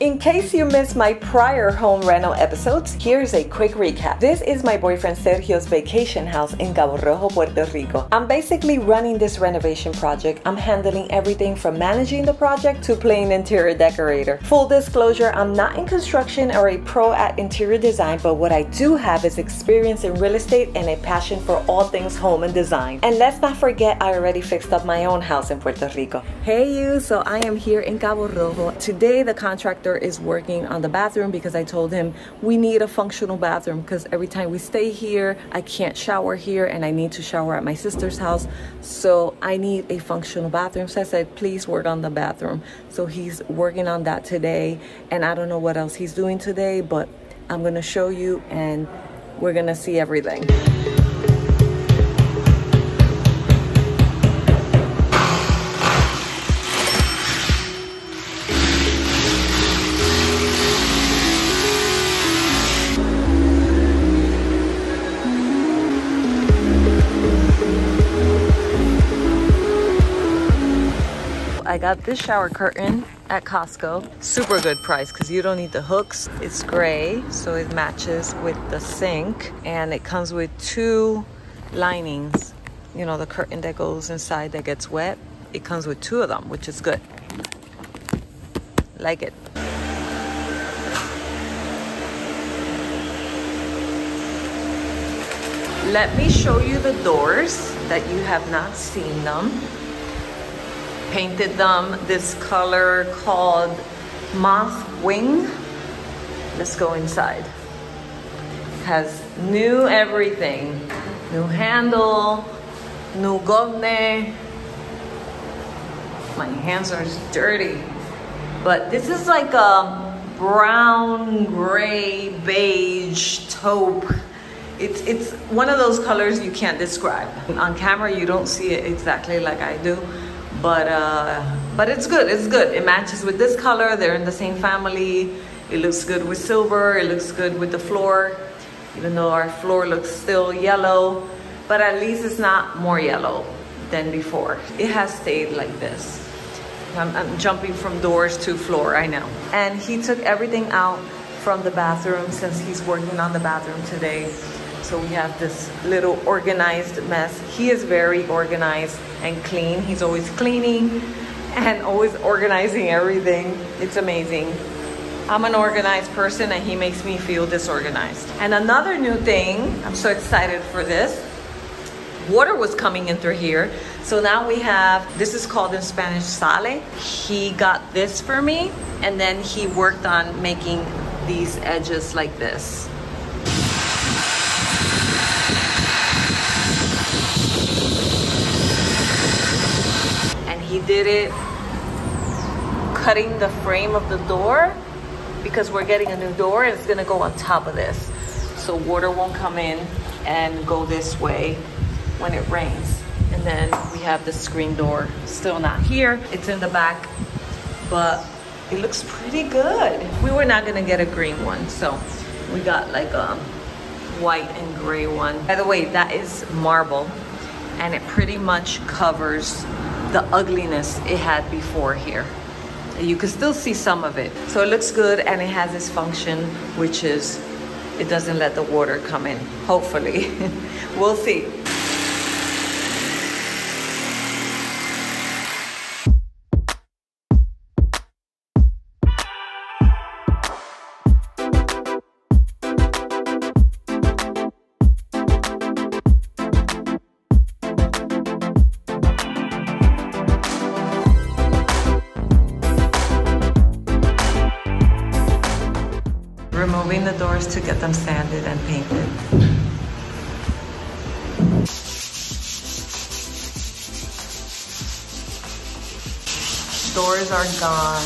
In case you missed my prior home rental episodes, here's a quick recap. This is my boyfriend Sergio's vacation house in Cabo Rojo, Puerto Rico. I'm basically running this renovation project. I'm handling everything from managing the project to playing interior decorator. Full disclosure, I'm not in construction or a pro at interior design, but what I do have is experience in real estate and a passion for all things home and design. And let's not forget, I already fixed up my own house in Puerto Rico. Hey you, so I am here in Cabo Rojo. Today the contractor is working on the bathroom because I told him we need a functional bathroom because every time we stay here, I can't shower here and I need to shower at my sister's house. So I need a functional bathroom. So I said, please work on the bathroom. So he's working on that today. And I don't know what else he's doing today, but I'm gonna show you and we're gonna see everything. I got this shower curtain at Costco. Super good price because you don't need the hooks. It's gray, so it matches with the sink. And it comes with two linings. You know, the curtain that goes inside that gets wet. It comes with two of them, which is good. Like it. Let me show you the doors that you have not seen them. Painted them this color called Moth Wing. Let's go inside. Has new everything. New handle, new govne. My hands are dirty. But this is like a brown, gray, beige taupe. It's one of those colors you can't describe. On camera you don't see it exactly like I do. But it's good, it's good. It matches with this color, they're in the same family. It looks good with silver, it looks good with the floor, even though our floor looks still yellow, but at least it's not more yellow than before. It has stayed like this. I'm jumping from doors to floor, I know. And he took everything out from the bathroom since he's working on the bathroom today. So we have this little organized mess. He is very organized and clean. He's always cleaning and always organizing everything. It's amazing. I'm an organized person and he makes me feel disorganized. And another new thing, I'm so excited for this. Water was coming in through here. So now we have, this is called in Spanish, sale. He got this for me and then he worked on making these edges like this. He did it cutting the frame of the door because we're getting a new door and it's gonna go on top of this. So water won't come in and go this way when it rains. And then we have the screen door, still not here. It's in the back, but it looks pretty good. We were not gonna get a green one, so we got like a white and gray one. By the way, that is marble and it pretty much covers the ugliness it had before here. You can still see some of it. So it looks good and it has this function, which is it doesn't let the water come in, hopefully. We'll see. Removing the doors to get them sanded and painted. Doors are gone.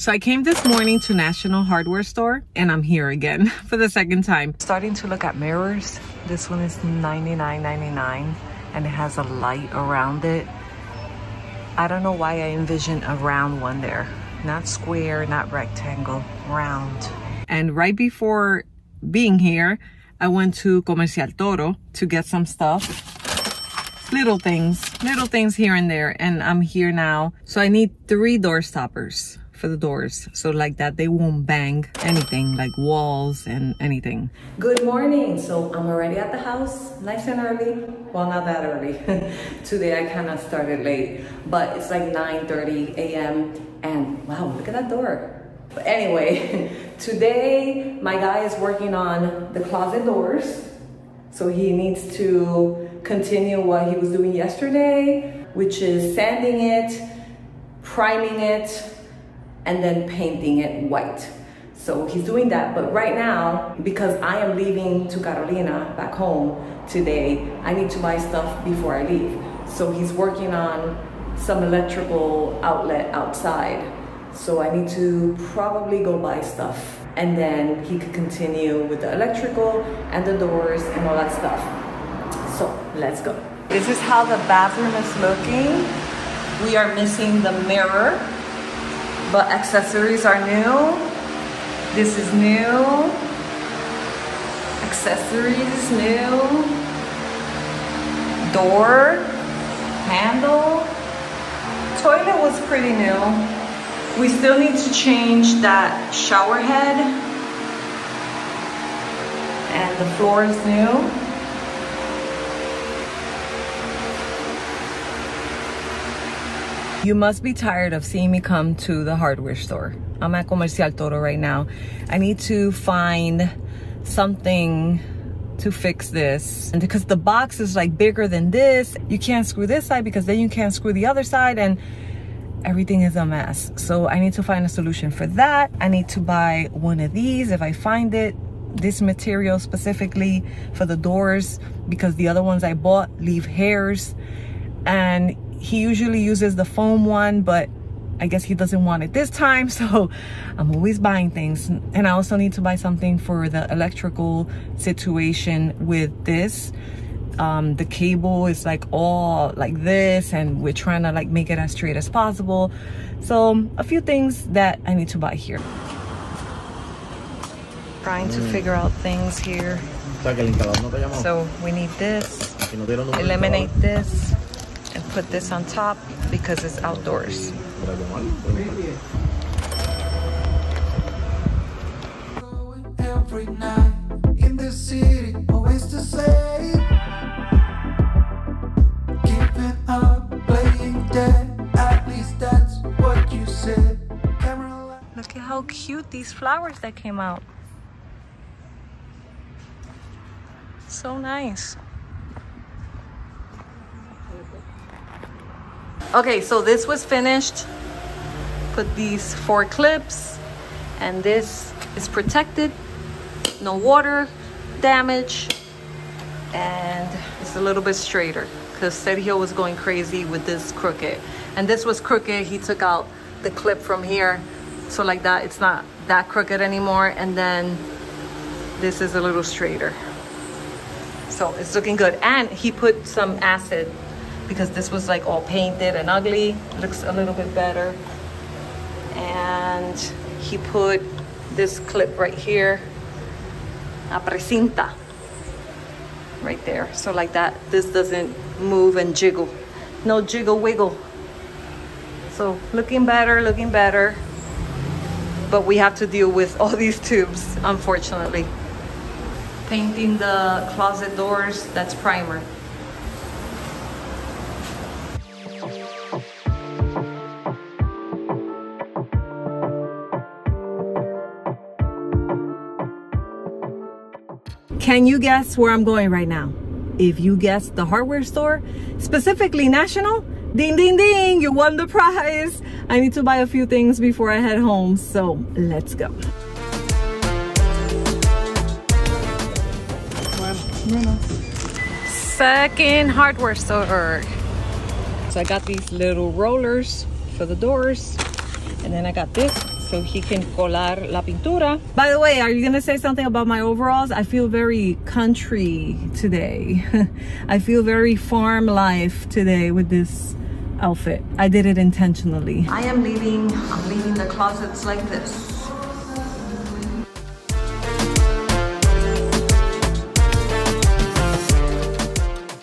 So I came this morning to National Hardware Store and I'm here again for the second time. Starting to look at mirrors. This one is $99.99 and it has a light around it. I don't know why I envision a round one there. Not square, not rectangle, round. And right before being here, I went to Comercial Toro to get some stuff. little things here and there. And I'm here now, so I need 3 door stoppers for the doors, so like that they won't bang anything, like walls and anything. Good morning. So I'm already at the house, nice and early. Well, not that early. Today I kind of started late, but it's like 9:30 a.m. and wow, look at that door. But anyway, today my guy is working on the closet doors, so he needs to continue what he was doing yesterday, which is sanding it, priming it, and then painting it white. So he's doing that, but right now, because I am leaving to Carolina back home today, I need to buy stuff before I leave. So he's working on some electrical outlet outside. So I need to probably go buy stuff, and then he could continue with the electrical and the doors and all that stuff. So let's go. This is how the bathroom is looking. We are missing the mirror, but accessories are new. This is new. Accessories new. Door, handle. Toilet was pretty new. We still need to change that shower head, and the floor is new. You must be tired of seeing me come to the hardware store. I'm at Comercial Toro right now. I need to find something to fix this, and because the box is like bigger than this, you can't screw this side because then you can't screw the other side, and everything is a mess. So I need to find a solution for that. I need to buy one of these if I find it, this material specifically for the doors, because the other ones I bought leave hairs, and he usually uses the foam one, but I guess he doesn't want it this time. So I'm always buying things. And I also need to buy something for the electrical situation with this. The cable is like all like this, and we're trying to like make it as straight as possible. So a few things that I need to buy here. Trying to figure out things here. So we need this, eliminate this, and put this on top because it's outdoors. Every night in the city, always the same. Look at how cute these flowers that came out. So nice. Okay, so this was finished. Put these 4 clips, and this is protected. No water damage, and it's a little bit straighter because Sergio was going crazy with this crooked, and this was crooked. He took out the clip from here, so like that it's not that crooked anymore, and then this is a little straighter, so it's looking good. And he put some acid because this was like all painted and ugly. Looks a little bit better. And he put this clip right here, a precinta, right there, so like that this doesn't move and jiggle. No jiggle wiggle. So looking better, looking better, but we have to deal with all these tubes, unfortunately. Painting the closet doors, that's primer. Can you guess where I'm going right now? If you guessed the hardware store, specifically National, ding, ding, ding, you won the prize. I need to buy a few things before I head home, so let's go. Second hardware store. So I got these little rollers for the doors, and then I got this, so he can colar la pintura. By the way, are you gonna say something about my overalls? I feel very country today. I feel very farm life today with this outfit. I did it intentionally. I am leaving. I'm leaving the closets like this.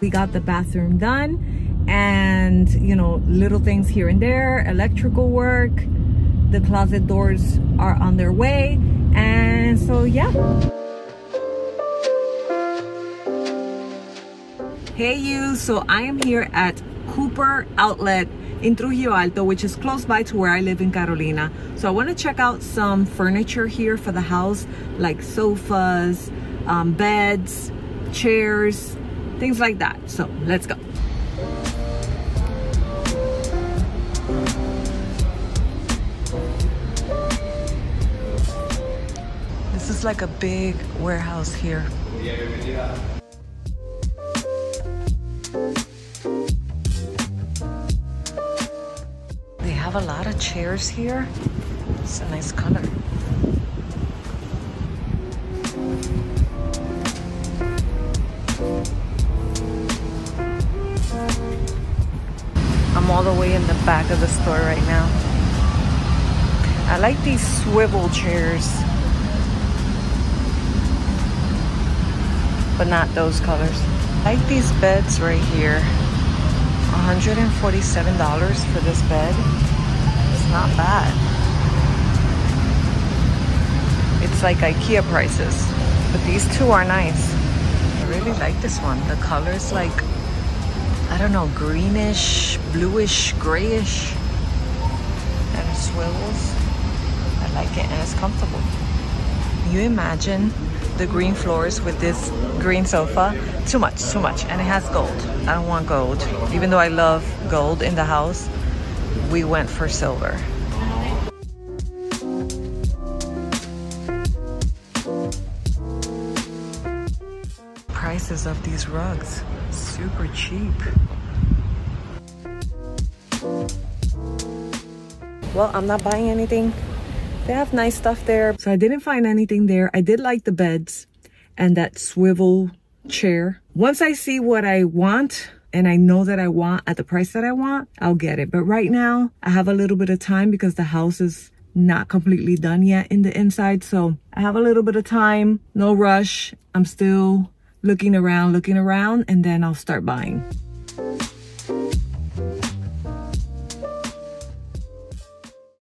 we got the bathroom done, and you know, little things here and there, electrical work, the closet doors are on their way, and so yeah. Hey you, so I am here at Cooper Outlet in Trujillo Alto, which is close by to where I live in Carolina. So I want to check out some furniture here for the house, like sofas, beds, chairs, things like that. So let's go. This is like a big warehouse here. They have a lot of chairs here. It's a nice color. I'm all the way in the back of the store right now. I like these swivel chairs, but not those colors. I like these beds right here. $147 for this bed. It's not bad. It's like IKEA prices, but these two are nice. I really like this one. The color's like, I don't know, greenish, bluish, grayish, and it swivels. I like it, and it's comfortable. Can you imagine the green floors with this green sofa? Too much. And it has gold. I don't want gold. Even though I love gold in the house, we went for silver. Prices of these rugs, super cheap. Well, I'm not buying anything. They have nice stuff there. So I didn't find anything there. I did like the beds and that swivel chair. Once I see what I want, and I know that I want at the price that I want, I'll get it. But right now I have a little bit of time because the house is not completely done yet in the inside. So I have a little bit of time, no rush. I'm still looking around, and then I'll start buying.